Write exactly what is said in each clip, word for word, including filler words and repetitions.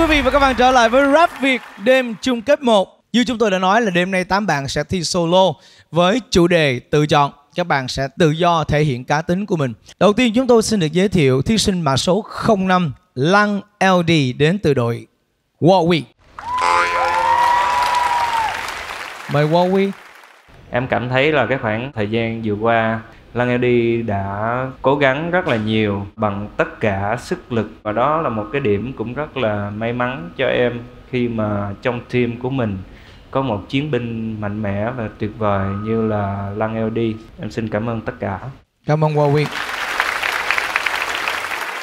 quý vị và các bạn trở lại với Rap Việt đêm chung kết một. Như chúng tôi đã nói là đêm nay tám bạn sẽ thi solo với chủ đề tự chọn. Các bạn sẽ tự do thể hiện cá tính của mình. Đầu tiên chúng tôi xin được giới thiệu thí sinh mã số không năm Lăng lờ đê đến từ đội WoWy. Mời WoWy. Em cảm thấy là cái khoảng thời gian vừa qua Lăng lờ đê đã cố gắng rất là nhiều bằng tất cả sức lực, và đó là một cái điểm cũng rất là may mắn cho em khi mà trong team của mình có một chiến binh mạnh mẽ và tuyệt vời như là Lăng lờ đê. Em xin cảm ơn tất cả. Cảm ơn WoWy.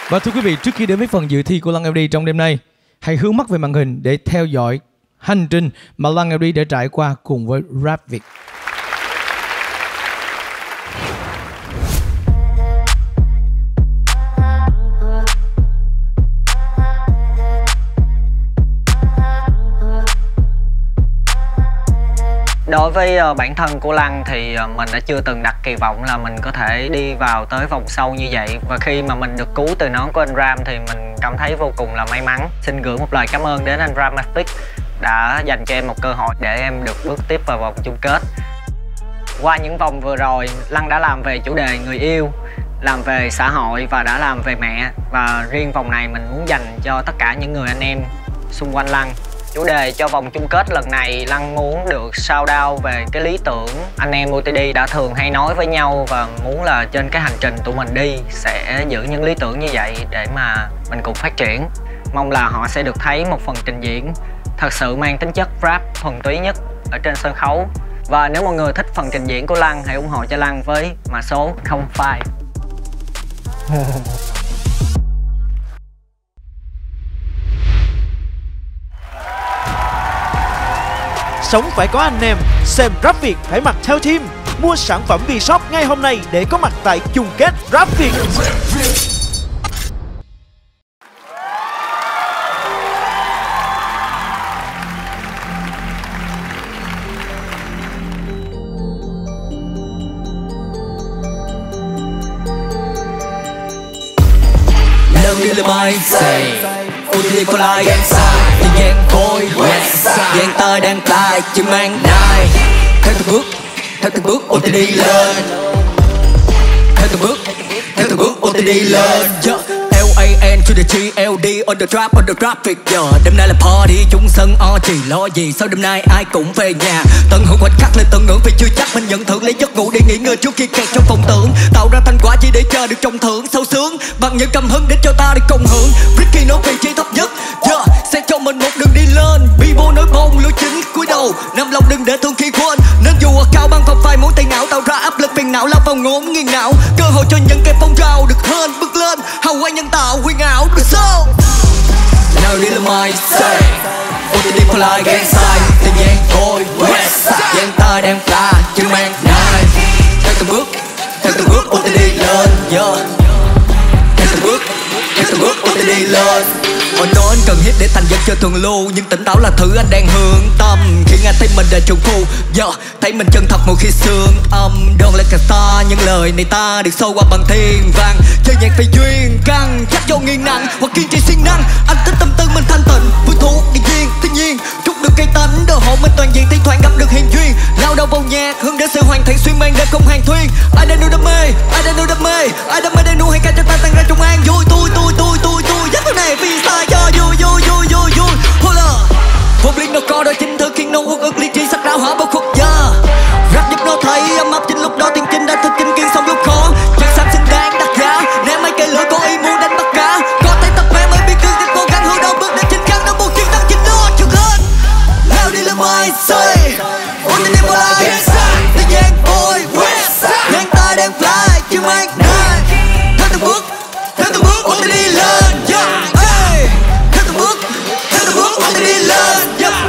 Và thưa quý vị, trước khi đến với phần dự thi của Lăng lờ đê trong đêm nay, hãy hướng mắt về màn hình để theo dõi hành trình mà Lăng lờ đê đã trải qua cùng với Rap Việt. Đối với bản thân của Lăng thì mình đã chưa từng đặt kỳ vọng là mình có thể đi vào tới vòng sâu như vậy. Và khi mà mình được cứu từ nón của anh Ram thì mình cảm thấy vô cùng là may mắn. Xin gửi một lời cảm ơn đến anh Ramaphic đã dành cho em một cơ hội để em được bước tiếp vào vòng chung kết. Qua những vòng vừa rồi, Lăng đã làm về chủ đề người yêu, làm về xã hội và đã làm về mẹ. Và riêng vòng này mình muốn dành cho tất cả những người anh em xung quanh Lăng. Chủ đề cho vòng chung kết lần này, Lăng muốn được shout out về cái lý tưởng anh em ô tê đê đã thường hay nói với nhau, và muốn là trên cái hành trình tụi mình đi sẽ giữ những lý tưởng như vậy để mà mình cùng phát triển. Mong là họ sẽ được thấy một phần trình diễn thật sự mang tính chất rap thuần túy nhất ở trên sân khấu. Và nếu mọi người thích phần trình diễn của Lăng, hãy ủng hộ cho Lăng với mã số không phẩy năm. Sống phải có anh em, xem Rap Việt phải mặc theo team. Mua sản phẩm VieShop ngay hôm nay để có mặt tại chung kết Rap Việt. Giang tay đang tay chỉ mang đài. Theo từng bước, theo từng bước ô tê đê lên. Theo từng bước, theo từng bước ô tê đê lên. L A N to the G L D on the trap, on the trap Việt. Đêm nay là party chung sân o chỉ lo gì. Sau đêm nay ai cũng về nhà. Tận hưởng khoảnh khắc lên tận ngưỡng vì chưa chắc mình nhận thưởng. Lấy giấc ngủ để nghỉ ngơi trước khi kẹt trong phòng tưởng. Tạo ra thành quả chỉ để chờ được trọng thưởng. Sâu sướng bằng những cảm hứng để cho ta được cộng hưởng. Ricky nói vị trí thấp nhất. Yeah. Sẽ cho mình một đường đi lên. Bibo nói bông lối chính cuối đầu. Nằm lòng đừng để thương khi quên. Nên dù ở cao băng phòng phai mối tay não. Tạo ra áp lực phiền não lao vào ngốn nghiền não. Cơ hội cho những cái phong trào được hơn. Bước lên hầu quay nhân tạo huyền ảo được sao. Now đi là my say. ô tê đê fly gang side. Tình gian thôi west side. Giang ta đang fly chứ mang night. Theo từng bước, theo từng bước ô tê đê lên. Yeah. Theo từng bước, theo từng bước ô tê đê lên. Anh nói anh cần hít để thành dân chơi thường lưu. Nhưng tỉnh táo là thứ anh đang hướng tâm. Khi anh thấy mình đã trùng khu yeah. Thấy mình chân thật một khi sương âm. Đơn là cả ta, những lời này ta được sâu qua bằng thiên vàng. Chơi nhạc phải duyên căng, chắc do nghiêng nặng hoặc kiên trì siêng năng. Anh thích tâm tư mình thanh tịnh, vui thú đi duyên thiên nhiên. Trúc được cây tánh, đồ hộ mình toàn diện. Thi thoảng gặp được hiền duyên, lao đầu vào nhạc hướng đến sự hoàn thiện xuyên mang để không hàng thuyên. Ai đang nuôi đam mê, ai đang nuôi đam mê, ai đam mê đang nuôi hay cả cho ta tan ra trong an vui. Tôi tôi tôi tôi tôi giấc này vì sao cho vui vui vui vui vui. Hola, vô biên nó có đôi chính thức khiến nó uất ức lý trí sắc đảo hỏa bao khúc giờ. Rap giúp nó thấy âm áp chính lúc đó tiếng chinh đã thức kinh kiên xong lúc khó. Chắc sắp xứng đáng đặt giá ném mấy cây lưỡi có ý muốn đánh bắt cá. Có tay tập mẹ mới biết cương cách cố gắng hứa đâu bước đến chính khăn. Nó buộc chiến thắng chính nó chừng lên. Lao đi là my say, ôn đi đi fly inside. Thế gian boy west side. Giang tay đang fly chứ mang nai. Theo từng bước, theo từng bước ôn đi lên. Yeah.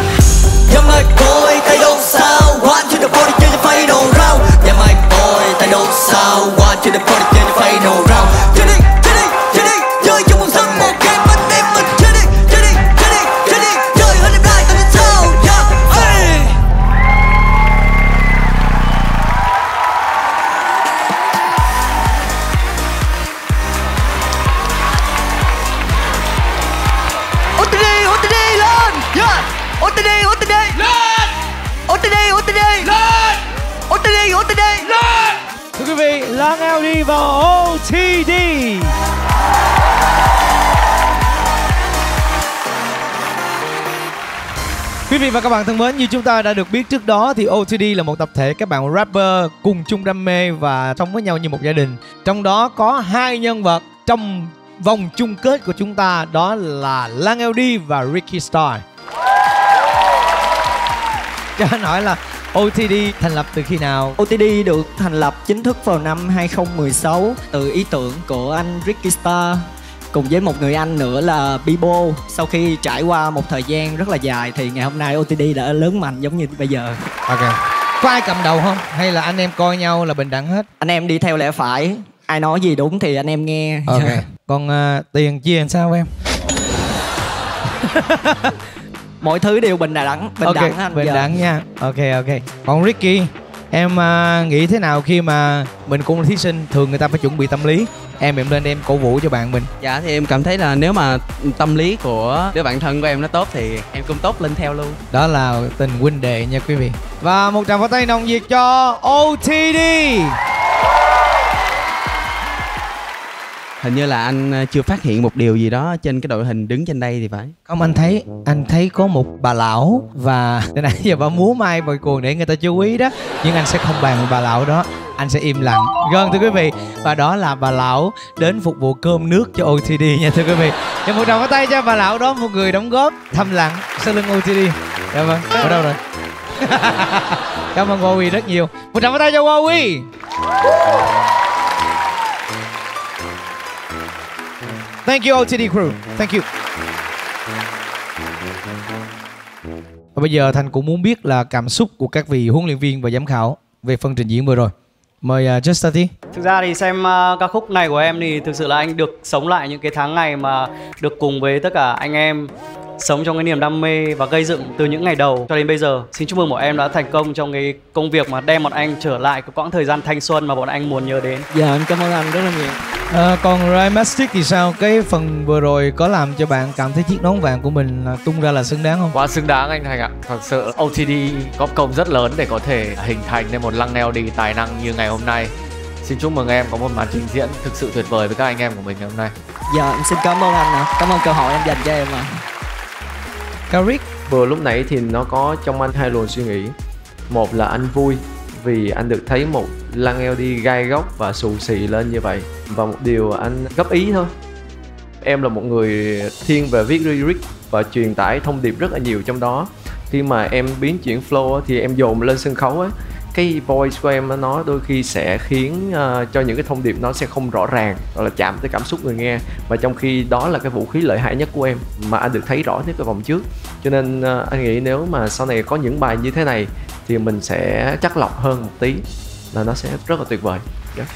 Yeah my boy, tay đâu sao. One to the body till the final round. Yeah my boy, tay đâu sao. One to the body till the final round. Chơi đi, chơi đi, chơi đi. Chơi trong một sân một game bắt tim mình. Chơi đi, chơi đi, chơi đi, chơi đi. Chơi hơn em lại tao đến sao. Yeah, hey. ô tê đê, ô tê đê lên. ô tê đê, ô tê đê lên. Thưa quý vị, Lăng lờ đê và ô tê đê. Quý vị và các bạn thân mến, như chúng ta đã được biết trước đó thì ô tê đê là một tập thể các bạn rapper cùng chung đam mê và sống với nhau như một gia đình. Trong đó có hai nhân vật trong vòng chung kết của chúng ta, đó là Lăng lờ đê và Ricky Star. Cho anh hỏi là ô tê đê thành lập từ khi nào? ô tê đê được thành lập chính thức vào năm hai không một sáu từ ý tưởng của anh Ricky Star cùng với một người anh nữa là Bibo. Sau khi trải qua một thời gian rất là dài thì ngày hôm nay ô tê đê đã lớn mạnh giống như bây giờ. Ok. Có ai cầm đầu không? Hay là anh em coi nhau là bình đẳng hết? Anh em đi theo lẽ phải. Ai nói gì đúng thì anh em nghe. Ok. Còn uh, tiền chia làm sao em? Mọi thứ đều bình đẳng. Bình okay, đẳng anh Bình giờ. đẳng nha. Ok ok. Còn Ricky, em uh, nghĩ thế nào khi mà mình cũng là thí sinh, thường người ta phải chuẩn bị tâm lý. Em em lên em cổ vũ cho bạn mình. Dạ thì em cảm thấy là nếu mà tâm lý của đứa bạn thân của em nó tốt thì em cũng tốt lên theo luôn. Đó là tình huynh đệ nha quý vị. Và một tràng pháo tay nồng nhiệt cho ô tê đê. Hình như là anh chưa phát hiện một điều gì đó trên cái đội hình đứng trên đây thì phải. Không, anh thấy anh thấy có một bà lão và đến nãy giờ bà múa mai bồi cuồng để người ta chú ý đó. Nhưng anh sẽ không bàn bà lão đó, anh sẽ im lặng. Gần thưa quý vị, và đó là bà lão đến phục vụ cơm nước cho ô tê đê nha thưa quý vị. Cho một tràng pháo tay cho bà lão đó, một người đóng góp thầm lặng sau lưng ô tê đê. Dạ vâng, ở đâu rồi? Cảm ơn WoWy rất nhiều. Một tràng pháo tay cho WoWy. Thank you ô tê đê crew. Thank you. Và bây giờ Thành cũng muốn biết là cảm xúc của các vị huấn luyện viên và giám khảo về phần trình diễn vừa rồi. Mời uh, Justatee. Thực ra thì xem uh, ca khúc này của em thì thực sự là anh được sống lại những cái tháng ngày mà được cùng với tất cả anh em sống trong cái niềm đam mê và gây dựng từ những ngày đầu cho đến bây giờ. Xin chúc mừng bọn em đã thành công trong cái công việc mà đem bọn anh trở lại cái quãng thời gian thanh xuân mà bọn anh muốn nhớ đến. Dạ, em cảm ơn anh rất là nhiều. À, còn Rhymastic thì sao? Cái phần vừa rồi có làm cho bạn cảm thấy chiếc nón vàng của mình tung ra là xứng đáng không? Quá xứng đáng anh Thành ạ. Thật sự ô tê đê góp công rất lớn để có thể hình thành nên một Lăng lờ đê tài năng như ngày hôm nay. Xin chúc mừng em có một màn trình diễn thực sự tuyệt vời với các anh em của mình ngày hôm nay. Dạ, em xin cảm ơn anh ạ. Cảm ơn cơ hội em dành cho em ạ. Karik, vừa lúc nãy thì nó có trong anh hai luồng suy nghĩ. Một là anh vui vì anh được thấy một Lăng lờ đê gai góc và xù xì lên như vậy. Và một điều anh góp ý thôi. Em là một người thiên về viết lyric và truyền tải thông điệp rất là nhiều trong đó. Khi mà em biến chuyển flow thì em dồn lên sân khấu ấy, cái voice của em nó đôi khi sẽ khiến uh, cho những cái thông điệp nó sẽ không rõ ràng hoặc là chạm tới cảm xúc người nghe, mà trong khi đó là cái vũ khí lợi hại nhất của em mà anh được thấy rõ nhất ở vòng trước. Cho nên uh, anh nghĩ nếu mà sau này có những bài như thế này thì mình sẽ chắt lọc hơn một tí là nó sẽ rất là tuyệt vời. Yeah.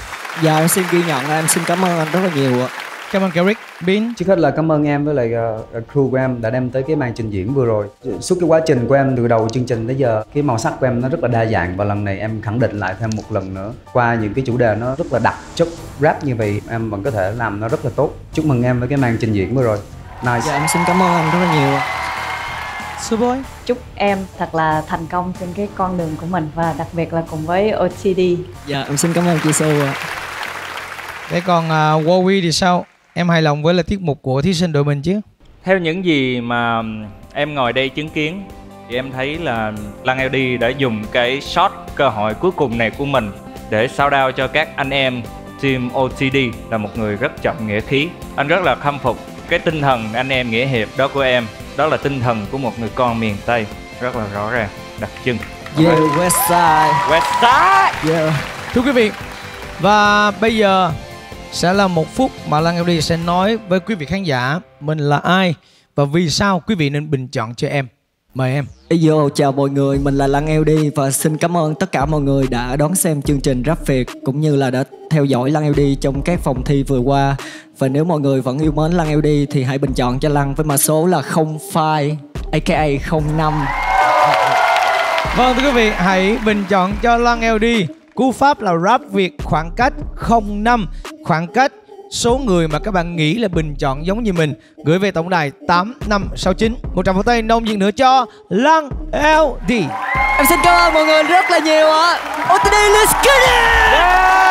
Dạ em xin ghi nhận, em xin cảm ơn anh rất là nhiều ạ. Cảm ơn Karik, Bin. Trước hết là cảm ơn em với lại uh, crew của em đã đem tới cái màn trình diễn vừa rồi. Suốt cái quá trình của em từ đầu chương trình tới giờ, cái màu sắc của em nó rất là đa dạng và lần này em khẳng định lại thêm một lần nữa qua những cái chủ đề nó rất là đặc chất rap như vậy, em vẫn có thể làm nó rất là tốt. Chúc mừng em với cái màn trình diễn vừa rồi. Nice. Dạ em xin cảm ơn anh rất là nhiều. Suboi, chúc em thật là thành công trên cái con đường của mình và đặc biệt là cùng với ô tê đê. Dạ em xin cảm ơn chị Su ạ. Thế còn uh, WoWy thì sao? Em hài lòng với là tiết mục của thí sinh đội mình chứ? Theo những gì mà em ngồi đây chứng kiến thì em thấy là Lăng lờ đê đã dùng cái shot cơ hội cuối cùng này của mình để sao đao cho các anh em team ô tê đê là một người rất trọng nghĩa khí. Anh rất là khâm phục cái tinh thần anh em nghĩa hiệp đó của em. Đó là tinh thần của một người con miền Tây rất là rõ ràng, đặc trưng. Yeah, Westside. Westside. Yeah. Thưa quý vị, và bây giờ sẽ là một phút mà Lăng lờ đê sẽ nói với quý vị khán giả mình là ai và vì sao quý vị nên bình chọn cho em. Mời em. Yo, chào mọi người, mình là Lăng lờ đê và xin cảm ơn tất cả mọi người đã đón xem chương trình Rap Việt cũng như là đã theo dõi Lăng lờ đê trong các vòng thi vừa qua. Và nếu mọi người vẫn yêu mến Lăng lờ đê thì hãy bình chọn cho Lăng với mã số là không phai a ca a không năm. Vâng thưa quý vị, hãy bình chọn cho Lăng lờ đê. Cú pháp là Rap Việt khoảng cách không năm, khoảng cách số người mà các bạn nghĩ là bình chọn giống như mình, gửi về tổng đài tám năm sáu chín. Một tràng pháo tay nông diện nữa cho Lăng lờ đê. Em xin cảm ơn mọi người rất là nhiều ạ. ô tê đê, let's get it! Yeah!